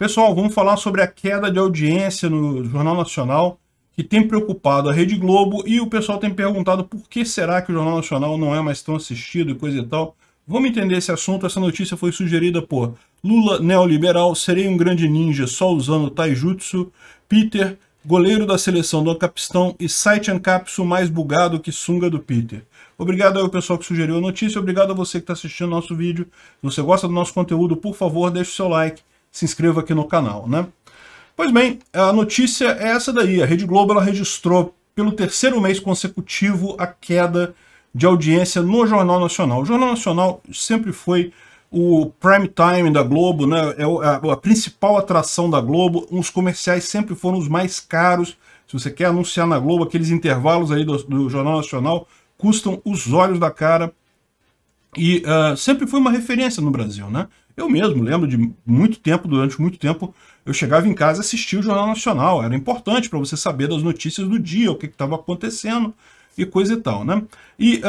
Pessoal, vamos falar sobre a queda de audiência no Jornal Nacional, que tem preocupado a Rede Globo, e o pessoal tem perguntado por que será que o Jornal Nacional não é mais tão assistido e coisa e tal. Vamos entender esse assunto. Essa notícia foi sugerida por Lula, neoliberal, serei um grande ninja só usando taijutsu, Peter, goleiro da seleção do Ancapistão e site Ancap.su mais bugado que sunga do Peter. Obrigado ao pessoal que sugeriu a notícia, obrigado a você que está assistindo o nosso vídeo. Se você gosta do nosso conteúdo, por favor, deixe o seu like, se inscreva aqui no canal, né? Pois bem, a notícia é essa daí. A Rede Globo ela registrou pelo terceiro mês consecutivo a queda de audiência no Jornal Nacional. O Jornal Nacional sempre foi o prime time da Globo, né? É a principal atração da Globo. Os comerciais sempre foram os mais caros. Se você quer anunciar na Globo, aqueles intervalos aí do Jornal Nacional custam os olhos da cara. E sempre foi uma referência no Brasil, né? Eu mesmo lembro de muito tempo, durante muito tempo, eu chegava em casa e assistia o Jornal Nacional. Era importante para você saber das notícias do dia, o que estava acontecendo e coisa e tal, né? E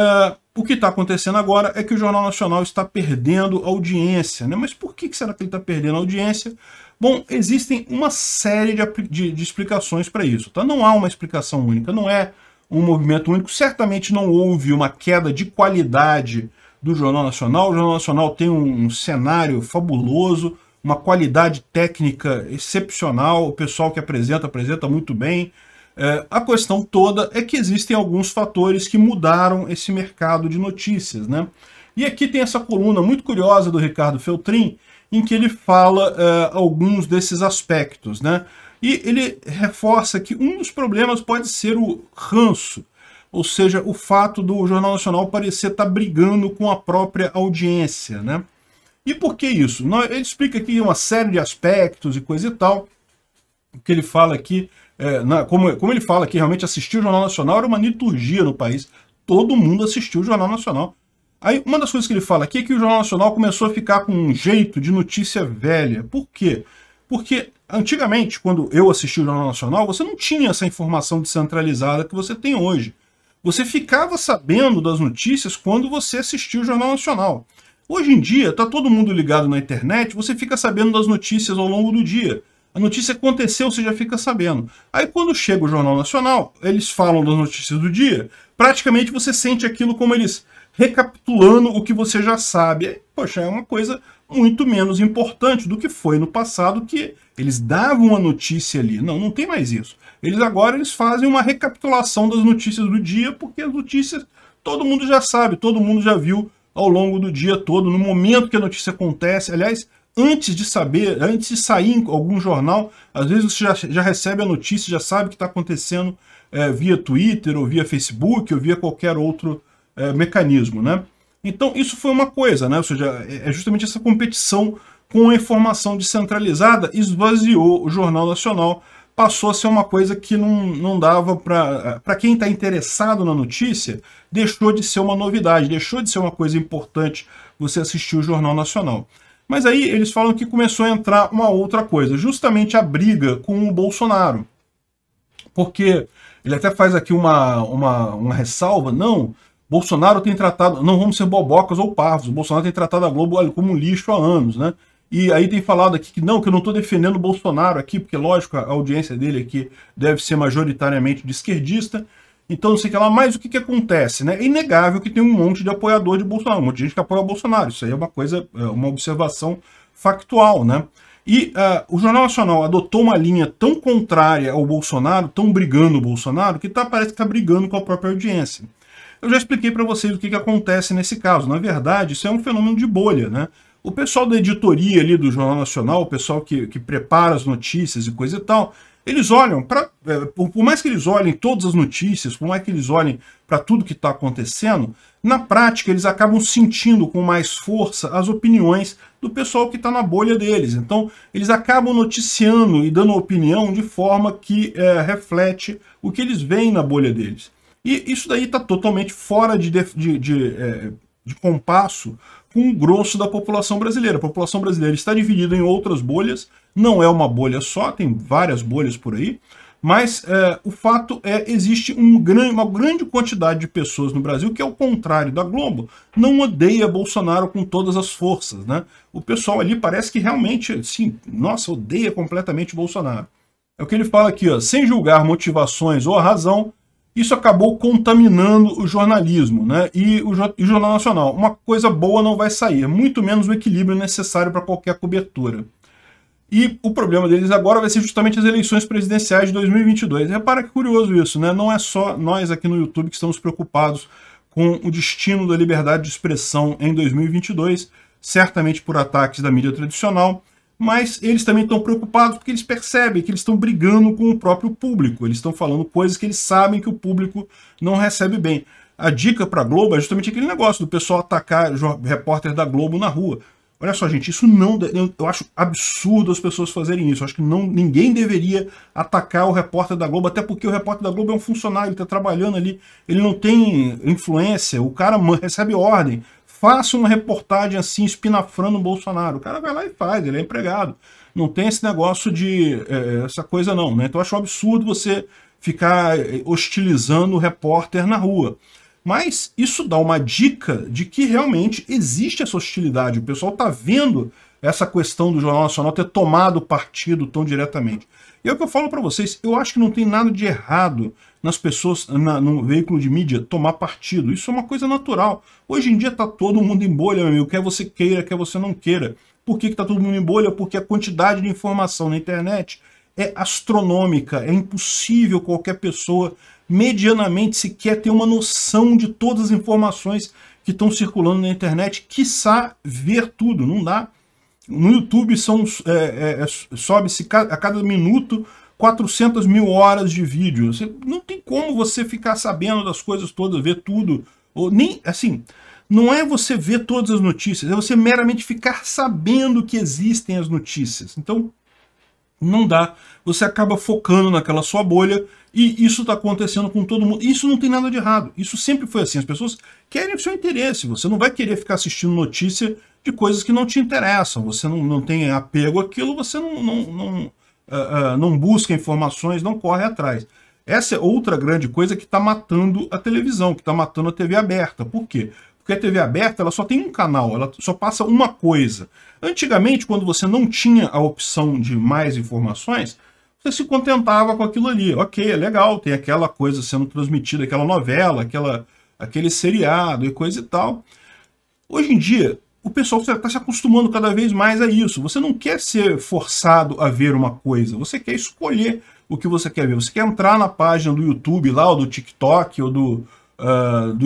o que está acontecendo agora é que o Jornal Nacional está perdendo audiência, né? Mas por que será que ele está perdendo audiência? Bom, existem uma série de explicações para isso, tá? Não há uma explicação única, não é um movimento único. Certamente não houve uma queda de qualidade do Jornal Nacional. O Jornal Nacional tem um cenário fabuloso, uma qualidade técnica excepcional, o pessoal que apresenta muito bem. A questão toda é que existem alguns fatores que mudaram esse mercado de notícias, né? E aqui tem essa coluna muito curiosa do Ricardo Feltrin, em que ele fala alguns desses aspectos, né? E ele reforça que um dos problemas pode ser o ranço, ou seja, o fato do Jornal Nacional parecer estar brigando com a própria audiência, né? E por que isso? Ele explica aqui uma série de aspectos e coisa e tal, que ele fala aqui. Como ele fala que realmente assistir o Jornal Nacional era uma liturgia no país. Todo mundo assistiu o Jornal Nacional. Aí uma das coisas que ele fala aqui é que o Jornal Nacional começou a ficar com um jeito de notícia velha. Por quê? Porque antigamente, quando eu assisti o Jornal Nacional, você não tinha essa informação descentralizada que você tem hoje. Você ficava sabendo das notícias quando você assistiu o Jornal Nacional. Hoje em dia, está todo mundo ligado na internet, você fica sabendo das notícias ao longo do dia. A notícia aconteceu, você já fica sabendo. Aí quando chega o Jornal Nacional, eles falam das notícias do dia, praticamente você sente aquilo como eles recapitulando o que você já sabe. Aí, poxa, é uma coisa muito menos importante do que foi no passado, que eles davam a notícia ali. Não, não tem mais isso. Agora eles fazem uma recapitulação das notícias do dia, porque as notícias todo mundo já sabe, todo mundo já viu ao longo do dia todo, no momento que a notícia acontece. Aliás, antes de saber, antes de sair em algum jornal, às vezes você já recebe a notícia, já sabe o que está acontecendo via Twitter, ou via Facebook, ou via qualquer outro mecanismo, né? Então isso foi uma coisa, né? Ou seja, é justamente essa competição com a informação descentralizada esvaziou o Jornal Nacional, passou a ser uma coisa que não dava para quem está interessado na notícia, deixou de ser uma novidade, deixou de ser uma coisa importante você assistir o Jornal Nacional. Mas aí eles falam que começou a entrar uma outra coisa, justamente a briga com o Bolsonaro. Porque ele até faz aqui uma ressalva, não, Bolsonaro tem tratado, não vamos ser bobocas ou parvos, o Bolsonaro tem tratado a Globo como um lixo há anos, né? E aí tem falado aqui que eu não estou defendendo o Bolsonaro aqui, porque lógico, a audiência dele aqui deve ser majoritariamente de esquerdista, então não sei o que lá, mas o que acontece, né? É inegável que tem um monte de apoiador de Bolsonaro, um monte de gente que apoia o Bolsonaro, isso aí é uma coisa, uma observação factual, né? E o Jornal Nacional adotou uma linha tão contrária ao Bolsonaro, tão brigando o Bolsonaro, que parece que está brigando com a própria audiência. Eu já expliquei para vocês o que acontece nesse caso. Na verdade, isso é um fenômeno de bolha, né? O pessoal da editoria ali do Jornal Nacional, o pessoal que prepara as notícias e coisa e tal, eles olham, por mais que eles olhem todas as notícias, por mais que eles olhem para tudo que está acontecendo, na prática eles acabam sentindo com mais força as opiniões do pessoal que está na bolha deles. Então eles acabam noticiando e dando opinião de forma que reflete o que eles veem na bolha deles. E isso daí está totalmente fora de compasso com o grosso da população brasileira. A população brasileira está dividida em outras bolhas, não é uma bolha só, tem várias bolhas por aí. Mas o fato é que existe uma grande quantidade de pessoas no Brasil que, ao contrário da Globo, não odeia Bolsonaro com todas as forças, né? O pessoal ali parece que realmente, sim, nossa, odeia completamente Bolsonaro. É o que ele fala aqui, ó, sem julgar motivações ou a razão, isso acabou contaminando o jornalismo, né? E o Jornal Nacional. Uma coisa boa não vai sair, muito menos o equilíbrio necessário para qualquer cobertura. E o problema deles agora vai ser justamente as eleições presidenciais de 2022. Repara que curioso isso, né? Não é só nós aqui no YouTube que estamos preocupados com o destino da liberdade de expressão em 2022, certamente por ataques da mídia tradicional, mas eles também estão preocupados porque eles percebem que eles estão brigando com o próprio público. Eles estão falando coisas que eles sabem que o público não recebe bem. A dica para a Globo é justamente aquele negócio do pessoal atacar repórter da Globo na rua. Olha só, gente, isso não... Eu acho absurdo as pessoas fazerem isso. Eu acho que ninguém deveria atacar o repórter da Globo, até porque o repórter da Globo é um funcionário, ele está trabalhando ali, ele não tem influência, o cara recebe ordem. Faça uma reportagem assim, espinafrando o Bolsonaro. O cara vai lá e faz, ele é empregado. Não tem esse negócio de... essa coisa não, né? Então eu acho um absurdo você ficar hostilizando o repórter na rua. Mas isso dá uma dica de que realmente existe essa hostilidade. O pessoal está vendo essa questão do Jornal Nacional ter tomado partido tão diretamente. E é o que eu falo para vocês, eu acho que não tem nada de errado nas pessoas, no veículo de mídia, tomar partido. Isso é uma coisa natural. Hoje em dia está todo mundo em bolha, meu amigo. Quer você queira, quer você não queira. Por que está todo mundo em bolha? Porque a quantidade de informação na internet é astronômica. É impossível qualquer pessoa medianamente sequer ter uma noção de todas as informações que estão circulando na internet, quiçá ver tudo, não dá. No YouTube sobe-se a cada minuto 400 mil horas de vídeo. Você, não tem como você ficar sabendo das coisas todas, ver tudo. Ou nem, assim, não é você ver todas as notícias, é você meramente ficar sabendo que existem as notícias. Então, não dá. Você acaba focando naquela sua bolha e isso está acontecendo com todo mundo. Isso não tem nada de errado. Isso sempre foi assim. As pessoas querem o seu interesse. Você não vai querer ficar assistindo notícia de coisas que não te interessam. Você não tem apego àquilo, você não busca informações, não corre atrás. Essa é outra grande coisa que está matando a televisão, que está matando a TV aberta. Por quê? Porque a TV aberta ela só tem um canal, ela só passa uma coisa. Antigamente, quando você não tinha a opção de mais informações, você se contentava com aquilo ali. Ok, é legal, tem aquela coisa sendo transmitida, aquela novela, aquele seriado e coisa e tal. Hoje em dia, o pessoal está se acostumando cada vez mais a isso. Você não quer ser forçado a ver uma coisa, você quer escolher o que você quer ver. Você quer entrar na página do YouTube lá, ou do TikTok, ou do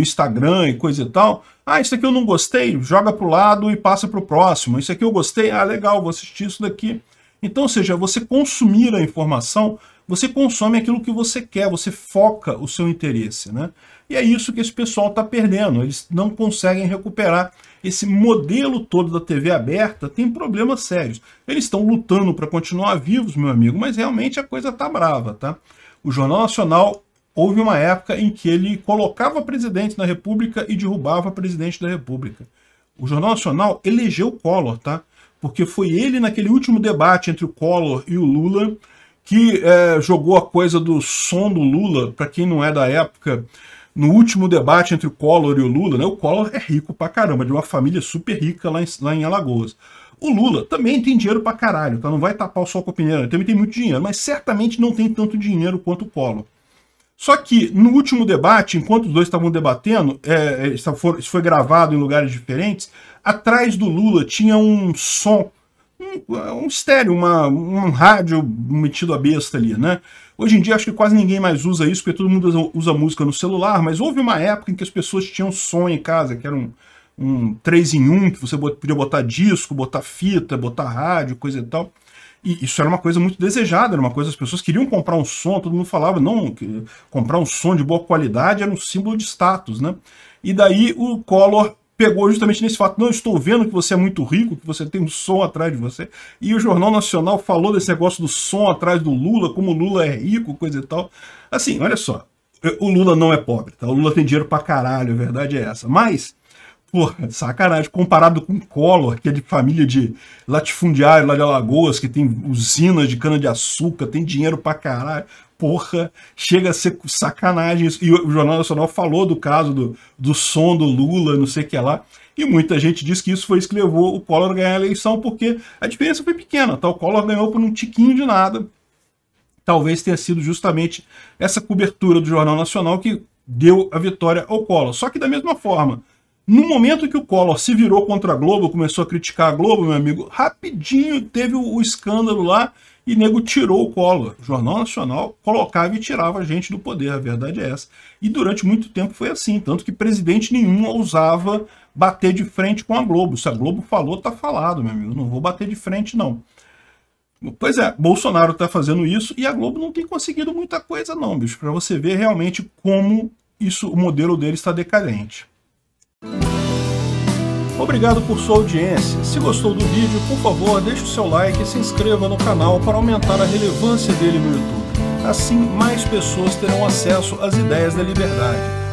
Instagram e coisa e tal. Ah, isso aqui eu não gostei, joga para o lado e passa para o próximo. Isso aqui eu gostei, ah, legal, vou assistir isso daqui. Então, ou seja, você consumir a informação, você consome aquilo que você quer, você foca o seu interesse, né? E é isso que esse pessoal está perdendo, eles não conseguem recuperar. Esse modelo todo da TV aberta tem problemas sérios. Eles estão lutando para continuar vivos, meu amigo, mas realmente a coisa está brava, tá? O Jornal Nacional, houve uma época em que ele colocava presidente na República e derrubava presidente da República. O Jornal Nacional elegeu Collor, tá? Porque foi ele, naquele último debate entre o Collor e o Lula, que jogou a coisa do som do Lula, para quem não é da época. No último debate entre o Collor e o Lula, né, o Collor é rico pra caramba, de uma família super rica lá em Alagoas. O Lula também tem dinheiro pra caralho, tá? Não vai tapar o sol com a peneira, ele também tem muito dinheiro, mas certamente não tem tanto dinheiro quanto o Collor. Só que no último debate, enquanto os dois estavam debatendo, isso foi gravado em lugares diferentes, atrás do Lula tinha um som, um estéreo, um rádio metido a besta ali, né? Hoje em dia acho que quase ninguém mais usa isso, porque todo mundo usa música no celular, mas houve uma época em que as pessoas tinham som em casa, que era um 3 em 1, que você podia botar disco, botar fita, botar rádio, coisa e tal. E isso era uma coisa muito desejada, era uma coisa, as pessoas queriam comprar um som, todo mundo falava, não, comprar um som de boa qualidade era um símbolo de status, né? E daí o Collor pegou justamente nesse fato, não, estou vendo que você é muito rico, que você tem um som atrás de você, e o Jornal Nacional falou desse negócio do som atrás do Lula, como o Lula é rico, coisa e tal. Assim, olha só, o Lula não é pobre, tá? O Lula tem dinheiro pra caralho, a verdade é essa, mas Porra, sacanagem, comparado com Collor, que é de família de latifundiário lá de Alagoas, que tem usinas de cana-de-açúcar, tem dinheiro pra caralho. Porra, chega a ser sacanagem. E o Jornal Nacional falou do caso do som do Lula, não sei o que lá. E muita gente diz que isso foi isso que levou o Collor a ganhar a eleição, porque a diferença foi pequena, tá? O Collor ganhou por um tiquinho de nada. Talvez tenha sido justamente essa cobertura do Jornal Nacional que deu a vitória ao Collor. Só que da mesma forma, no momento que o Collor se virou contra a Globo, começou a criticar a Globo, meu amigo, rapidinho teve o escândalo lá e nego tirou o Collor. O Jornal Nacional colocava e tirava a gente do poder, a verdade é essa. E durante muito tempo foi assim, tanto que presidente nenhum ousava bater de frente com a Globo. Se a Globo falou, tá falado, meu amigo, não vou bater de frente não. Pois é, Bolsonaro tá fazendo isso e a Globo não tem conseguido muita coisa não, bicho, pra você ver realmente como isso, o modelo dele está decadente. Obrigado por sua audiência. Se gostou do vídeo, por favor, deixe o seu like e se inscreva no canal para aumentar a relevância dele no YouTube. Assim, mais pessoas terão acesso às ideias da liberdade.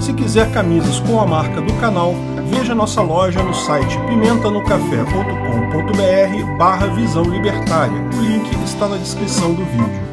Se quiser camisas com a marca do canal, veja nossa loja no site pimentanocafé.com.br/visão libertária. O link está na descrição do vídeo.